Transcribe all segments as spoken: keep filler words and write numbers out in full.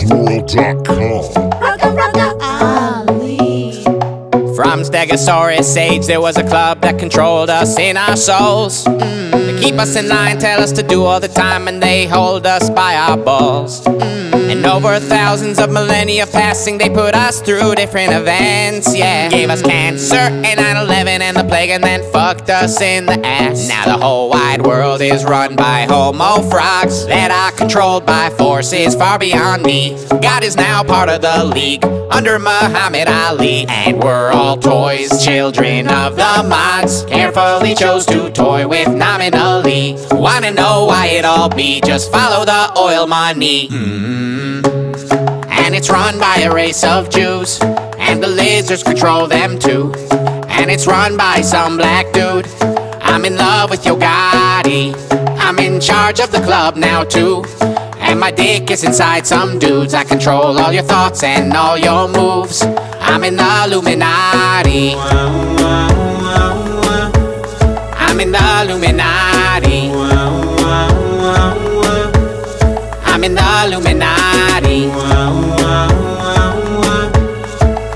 Cruise World dot com. Rucka Rucka Ali. From Stegosaurus age, there was a club that controlled us in our souls. Mm. They keep us in line, tell us to do all the time, and they hold us by our balls. Mm. And over thousands of millennia passing, they put us through different events, yeah. Gave us cancer and nine eleven and the plague, and then fucked us in the ass. Now the whole wide world is run by homo frogs that are controlled by forces far beyond me. God is now part of the league under Muhammad Ali, and we're all toys, children of the mods. Carefully chose to toy with nominal Ali. Wanna know why it all be? Just follow the oil money. Mm. And it's run by a race of Jews, and the lizards control them too. And it's run by some black dude. I'm in love with Yo Gotti. I'm in charge of the club now too. And my dick is inside some dudes. I control all your thoughts and all your moves. I'm in the Illuminati. I'm in the Illuminati. I'm in the Illuminati.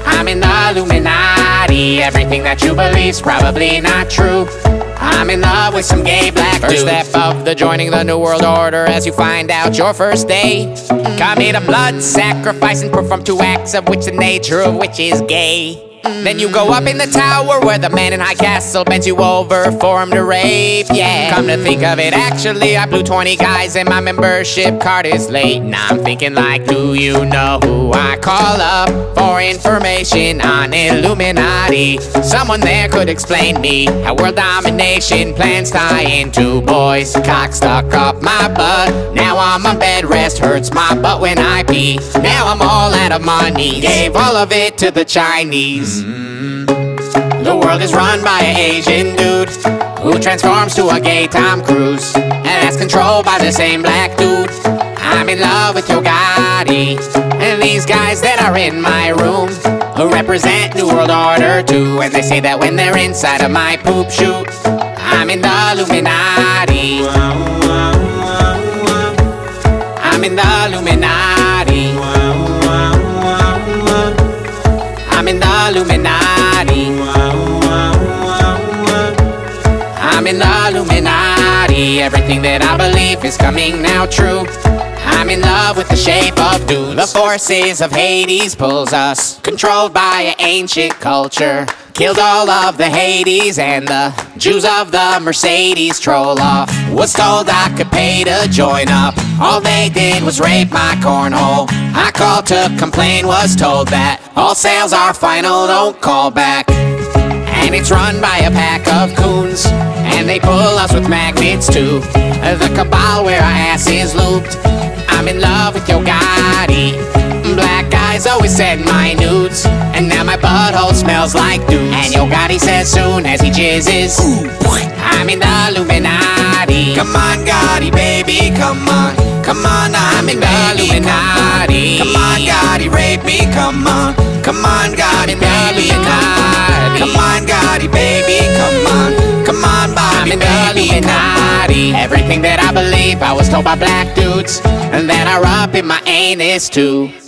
I'm in the Illuminati. Everything that you believe's probably not true. I'm in love with some gay black dudes. First step of the joining the new world order, as you find out your first day. Commit a blood sacrifice and perform two acts, of which the nature of which is gay. Then you go up in the tower where the man in high castle bends you over for him to rape, yeah. Come to think of it, actually, I blew twenty guys and my membership card is late. Now I'm thinking like, do you know who I call up for information on Illuminati? Someone there could explain me how world domination plans tie into boys. Cock stuck up my butt, now I'm on bed rest, hurts my butt when I pee. Now I'm all out of money, gave all of it to the Chinese. Mm. The world is run by an Asian dude who transforms to a gay Tom Cruise, and that's controlled by the same black dude. I'm in love with Yo Gotti and these guys that are in my room, who represent New World Order too. And they say that when they're inside of my poop chute, I'm in the Illuminati. I'm in the Illuminati. I'm in the Illuminati. I'm in the Illuminati. Everything that I believe is coming now true. I'm in love with the shape of dudes. The forces of Hades pulls us, controlled by an ancient culture. Killed all of the Hades and the Jews of the Mercedes troll off. Was told I could pay to join up. All they did was rape my cornhole. I called to complain, was told that all sales are final, don't call back. And it's run by a pack of coons, and they pull us with magnets too. The cabal where our ass is looped. I'm in love with Yo Gotti. Black guys always send my nudes, and now my butthole smells like dudes. And Yo Gotti says soon as he jizzes, ooh, I'm in the Illuminati. Come on Gotti baby, come on. Come on, I'm in the Illuminati. Come on, Gotti, rape me, come on. Come on, Gotti, baby, come on, Gotti, baby, come on. Come on, Bobby, I'm in the Illuminati. Everything that I believe, I was told by black dudes, and that I rub in my anus too.